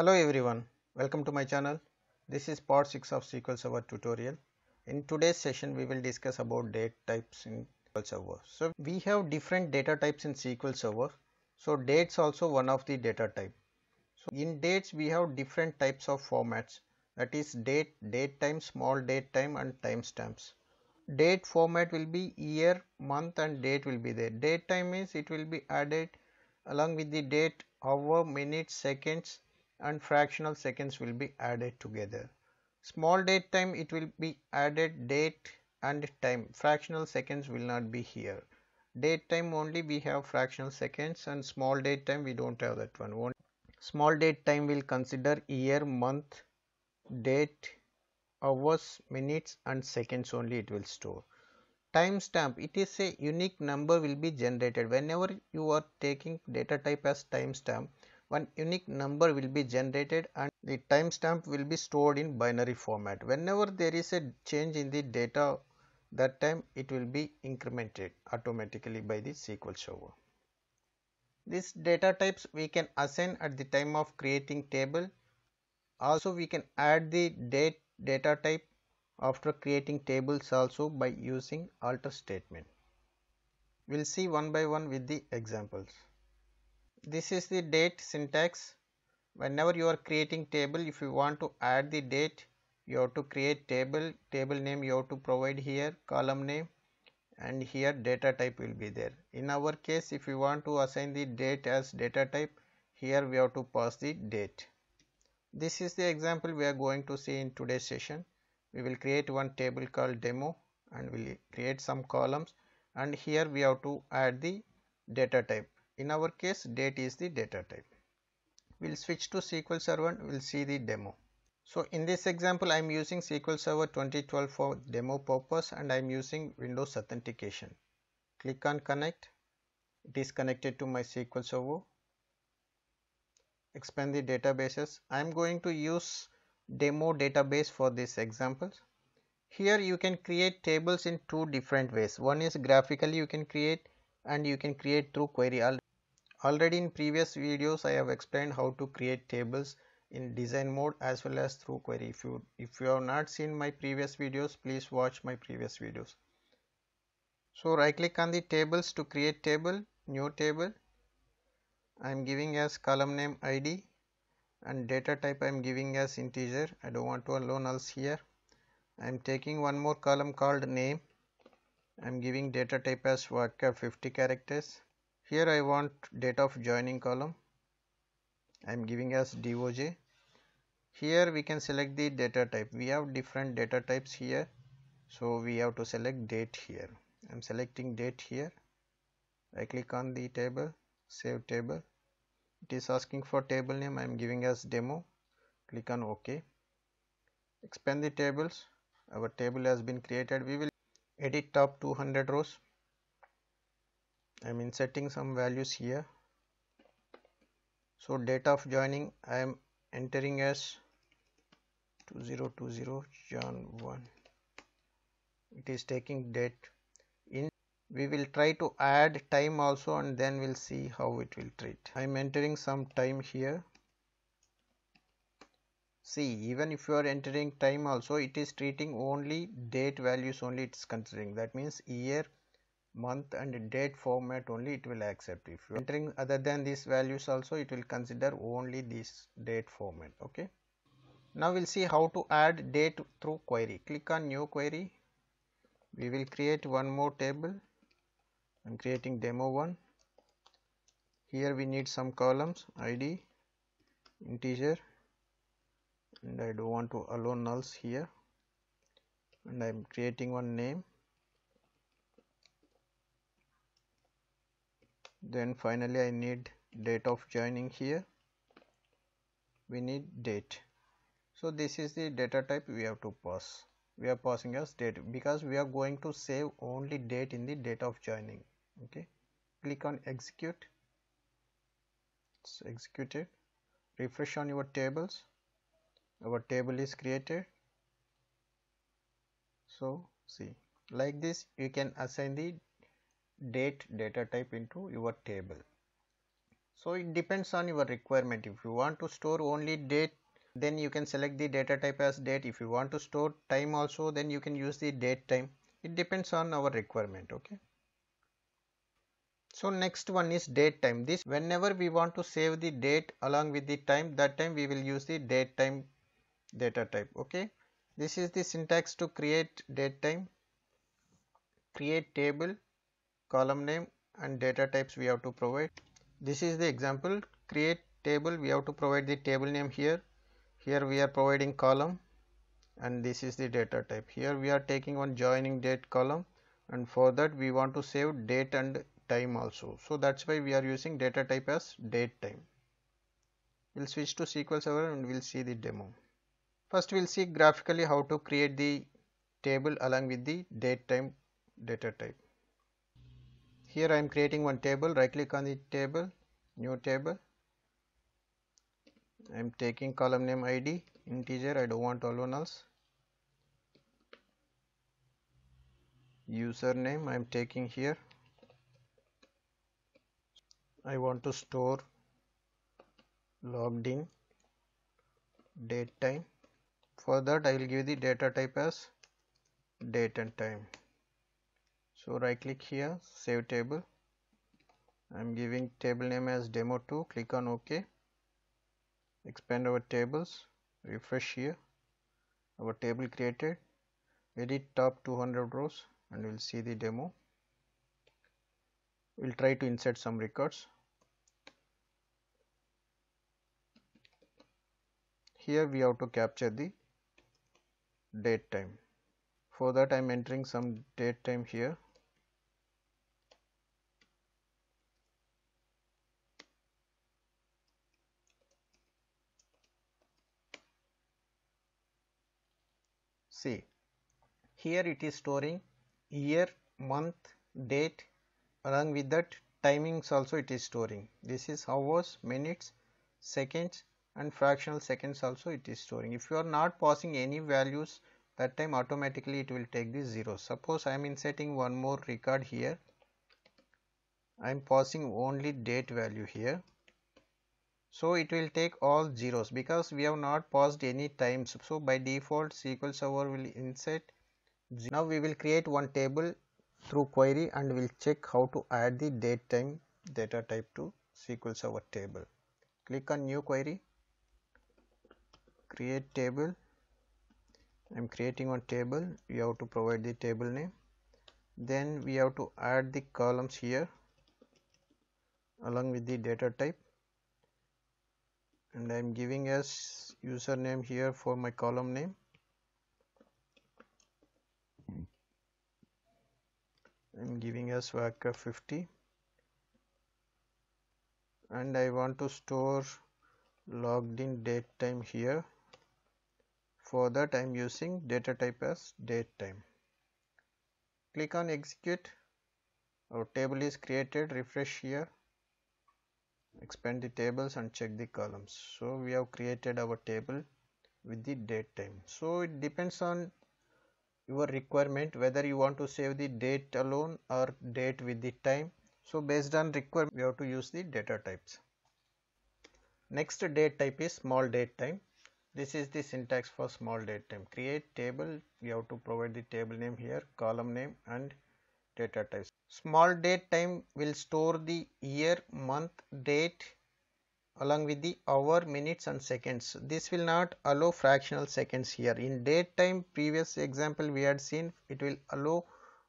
Hello everyone, welcome to my channel. This is part 6 of SQL Server tutorial. In today's session we will discuss about date types in SQL Server. So we have different data types in SQL Server. So dates also one of the data type. So in dates we have different types of formats, that is date, date time, small date time and timestamps. Date format will be year, month and date will be there. Date time is it will be added along with the date, hour, minutes, seconds and fractional seconds will be added together. Small date time, it will be added date and time. Fractional seconds will not be here. Date time only we have fractional seconds, and small date time we don't have that one. Small date time will consider year, month, date, hours, minutes and seconds only it will store. Timestamp, it is a unique number will be generated. Whenever you are taking data type as timestamp, one unique number will be generated and the timestamp will be stored in binary format. Whenever there is a change in the data, that time it will be incremented automatically by the SQL Server. These data types we can assign at the time of creating table. Also we can add the date data type after creating tables also by using alter statement. We will see one by one with the examples. This is the date syntax. Whenever you are creating table, if you want to add the date, you have to create table, table name you have to provide here, column name, and here data type will be there. In our case, if you want to assign the date as data type, here we have to pass the date. This is the example we are going to see in today's session. We will create one table called demo and we will create some columns, and here we have to add the data type. In our case, date is the data type. We will switch to SQL Server and we will see the demo. So in this example, I am using SQL Server 2012 for demo purpose and I am using Windows Authentication. Click on Connect. It is connected to my SQL Server. Expand the databases. I am going to use demo database for this example. Here you can create tables in two different ways. One is graphically you can create, and you can create through query. Already in previous videos I have explained how to create tables in design mode as well as through query. If you have not seen my previous videos, please watch my previous videos. So right click on the tables to create table, new table. I am giving as column name ID and data type I am giving as integer. I don't want to allow nulls here. I am taking one more column called name. I am giving data type as varchar 50 characters. Here I want date of joining column. I am giving as DOJ. Here we can select the data type. We have different data types here. So we have to select date here. I am selecting date here. I click on the table, save table. It is asking for table name. I am giving as demo. Click on OK. Expand the tables. Our table has been created. We will edit top 200 rows. I am inserting some values here. So date of joining I am entering as 2020 Jan 1. It is taking date in. We will try to add time also and then we'll see how it will treat. I am entering some time here. See, even if you are entering time also, it is treating only date values only it's considering. That means year, month and date format only it will accept. If you are entering other than these values also, it will consider only this date format. Okay, now we'll see how to add date through query. Click on new query. We will create one more table. I'm creating demo one. Here we need some columns, ID, integer, and I don't want to allow nulls here, and I'm creating one name. Then finally I need date of joining here. We need date. So this is the data type we have to pass. We are passing as date because we are going to save only date in the date of joining. Okay. Click on execute. It's executed. Refresh on your tables. Our table is created. So see, like this you can assign the date data type into your table. So it depends on your requirement. If you want to store only date, then you can select the data type as date. If you want to store time also, then you can use the date time. It depends on our requirement. Okay. So next one is date time. This, whenever we want to save the date along with the time, that time we will use the date time data type. Okay. This is the syntax to create date time. Create table, column name and data types we have to provide. This is the example. Create table, we have to provide the table name here. Here we are providing column, and this is the data type. Here we are taking one joining date column, and for that we want to save date and time also. So that's why we are using data type as date time. We'll switch to SQL Server and we'll see the demo. First we'll see graphically how to create the table along with the date time data type. Here I am creating one table. Right click on the table, new table. I am taking column name ID, integer, I don't want all nulls. Username I am taking here. I want to store logged in date time. For that I will give the data type as date and time. So right click here, save table. I am giving table name as demo2, click on OK. Expand our tables, refresh here, our table created, edit top 200 rows and we'll see the demo. We'll try to insert some records. Here we have to capture the date time. For that I am entering some date time here. See, here it is storing year, month, date, along with that timings also it is storing. This is hours, minutes, seconds and fractional seconds also it is storing. If you are not passing any values, that time automatically it will take the zero. Suppose I am inserting one more record here. I am passing only date value here. So it will take all zeros because we have not passed any times. So by default SQL Server will insert zero. Now we will create one table through query and we'll check how to add the date time data type to SQL Server table. Click on new query, create table. I'm creating one table. You have to provide the table name. Then we have to add the columns here along with the data type. And I am giving as username here for my column name. I am giving as Vaka 50 and I want to store logged in date time here. For that I am using data type as date time. Click on execute. Our table is created. Refresh here. Expand the tables and check the columns. So we have created our table with the date time. So it depends on your requirement whether you want to save the date alone or date with the time. So based on requirement we have to use the data types. Next date type is small date time. This is the syntax for small date time. Create table, we have to provide the table name here, column name and data types. Small date time will store the year, month, date along with the hour, minutes and seconds. This will not allow fractional seconds here. In date time previous example we had seen it will allow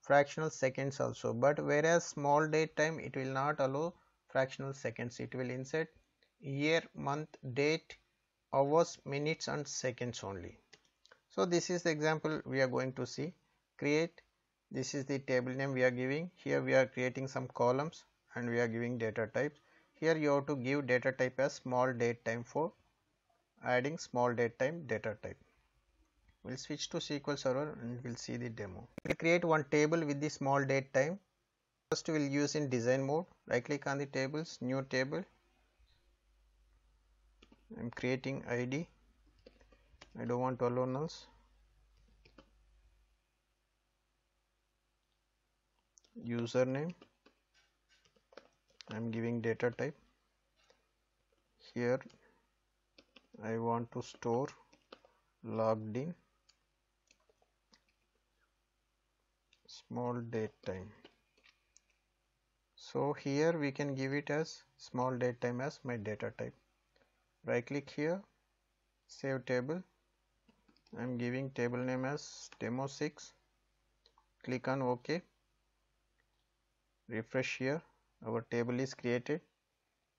fractional seconds also, but whereas small date time it will not allow fractional seconds. It will insert year, month, date, hours, minutes and seconds only. So this is the example we are going to see. Create. This is the table name we are giving. Here we are creating some columns and we are giving data types. Here you have to give data type as small date time for adding small date time data type. We'll switch to SQL Server and we'll see the demo. We'll create one table with the small date time. First we'll use in design mode. Right click on the tables, new table. I'm creating ID. I don't want all nulls. Username, I am giving data type. here I want to store logged in small date time. So here we can give it as small date time as my data type. Right click here, save table. I am giving table name as demo6. Click on OK. Refresh here. Our table is created.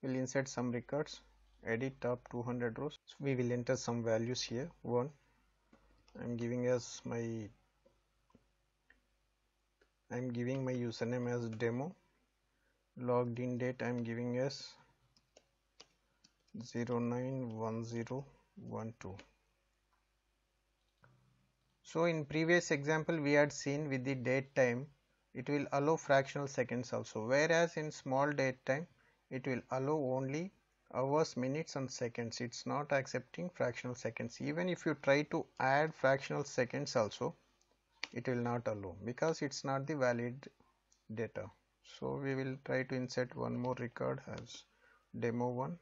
We'll insert some records. Edit top 200 rows. So we will enter some values here. 1. I'm giving my username as demo. Logged in date I'm giving as 09/10/12. So in previous example we had seen with the date time it will allow fractional seconds also, whereas in small date time it will allow only hours, minutes and seconds. It's not accepting fractional seconds. Even if you try to add fractional seconds also, it will not allow because it's not the valid data. So we will try to insert one more record as demo1.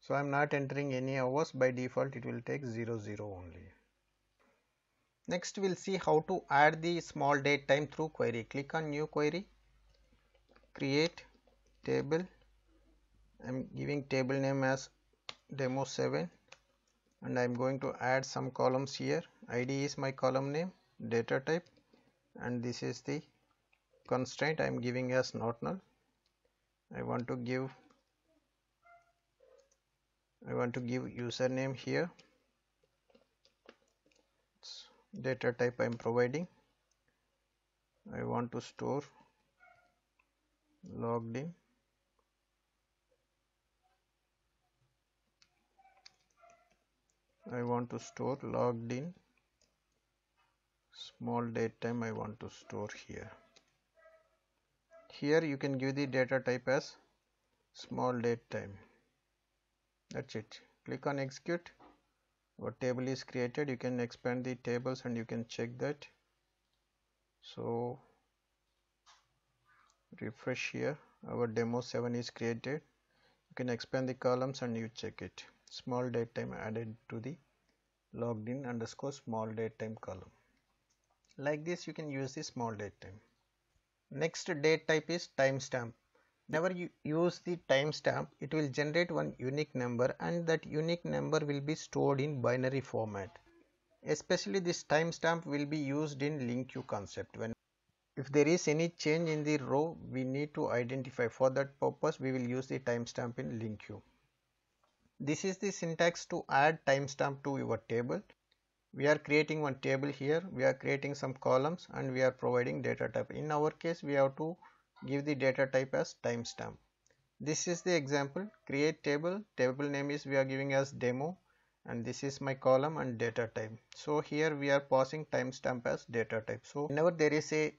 So I am not entering any hours. By default it will take 00 only. Next we will see how to add the small date time through query. Click on new query, create table. I am giving table name as demo7 and I am going to add some columns here. ID is my column name, data type, and this is the constraint I am giving as not null. I want to give username here. It's data type I am providing. I want to store logged in. I want to store logged in small date time. I want to store here. Here you can give the data type as small date time. That's it. Click on execute. Our table is created. You can expand the tables and you can check that. So refresh here. Our demo7 is created. You can expand the columns and you check it. Small date time added to the logged in _ small date time column. Like this you can use the small date time. Next date type is timestamp. Whenever you use the timestamp, it will generate one unique number and that unique number will be stored in binary format. Especially this timestamp will be used in link queue concept. When if there is any change in the row, we need to identify. For that purpose we will use the timestamp in link queue. This is the syntax to add timestamp to your table. We are creating one table here, we are creating some columns and we are providing data type. In our case we have to give the data type as timestamp. This is the example. Create table, table name is we are giving as demo and this is my column and data type. So here we are passing timestamp as data type. So whenever there is a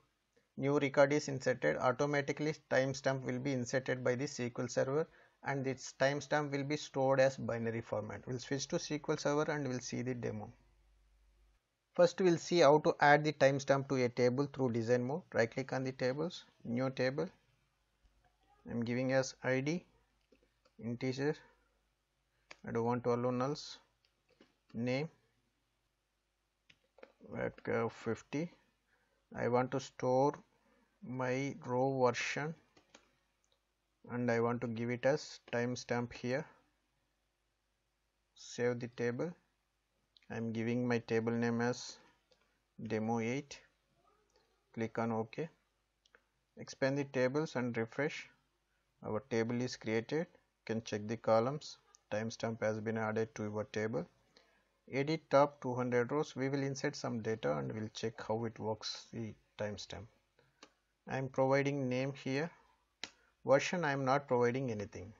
new record is inserted, automatically timestamp will be inserted by the SQL Server and this timestamp will be stored as binary format. We'll switch to SQL Server and we'll see the demo. First we will see how to add the timestamp to a table through design mode. Right click on the tables, new table. I am giving as ID, integer, I don't want to allow nulls, name, var 50. I want to store my row version and I want to give it as timestamp here. Save the table. I am giving my table name as demo8. Click on OK. Expand the tables and refresh. Our table is created. You can check the columns. Timestamp has been added to your table. Edit top 200 rows. We will insert some data and we'll check how it works the timestamp. I am providing name here. Version I am not providing anything.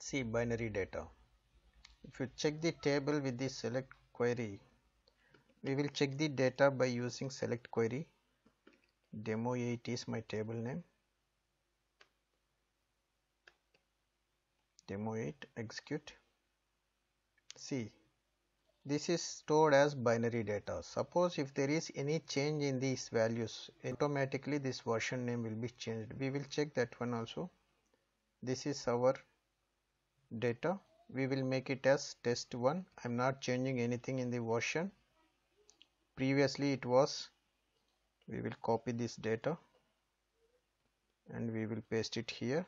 See binary data. If you check the table with the select query, we will check the data by using select query. Demo8 is my table name. Demo8, execute. See, this is stored as binary data. Suppose if there is any change in these values, automatically this version name will be changed. We will check that one also. this is our data. We will make it as test1. I'm not changing anything in the version. Previously it was, we will copy this data and we will paste it here.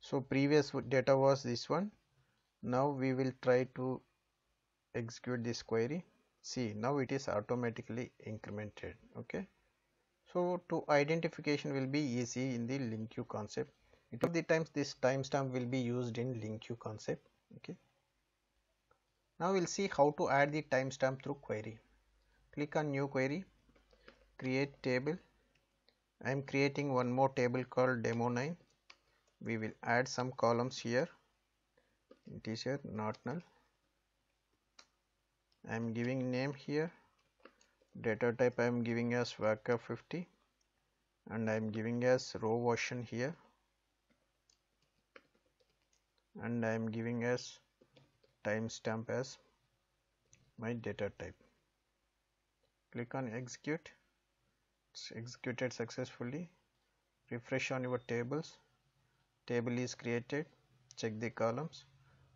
So previous data was this one. Now we will try to execute this query. See, now it is automatically incremented. Okay, so to identification will be easy in the linkQ concept. It of the times this timestamp will be used in linkQ concept. Okay, now we'll see how to add the timestamp through query. Click on new query, create table. I am creating one more table called demo9. We will add some columns here. Integer, not null. I am giving name here. Data type I am giving as varchar50 and I am giving as row version here, and I am giving as timestamp as my data type. Click on execute. It's executed successfully. Refresh on your tables. Table is created. Check the columns.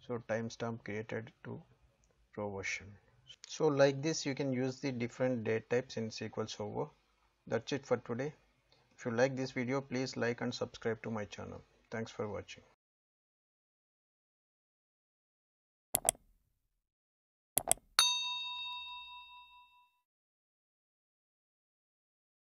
So timestamp created to row version. So like this you can use the different date types in SQL Server. That's it for today. If you like this video, please like and subscribe to my channel. Thanks for watching.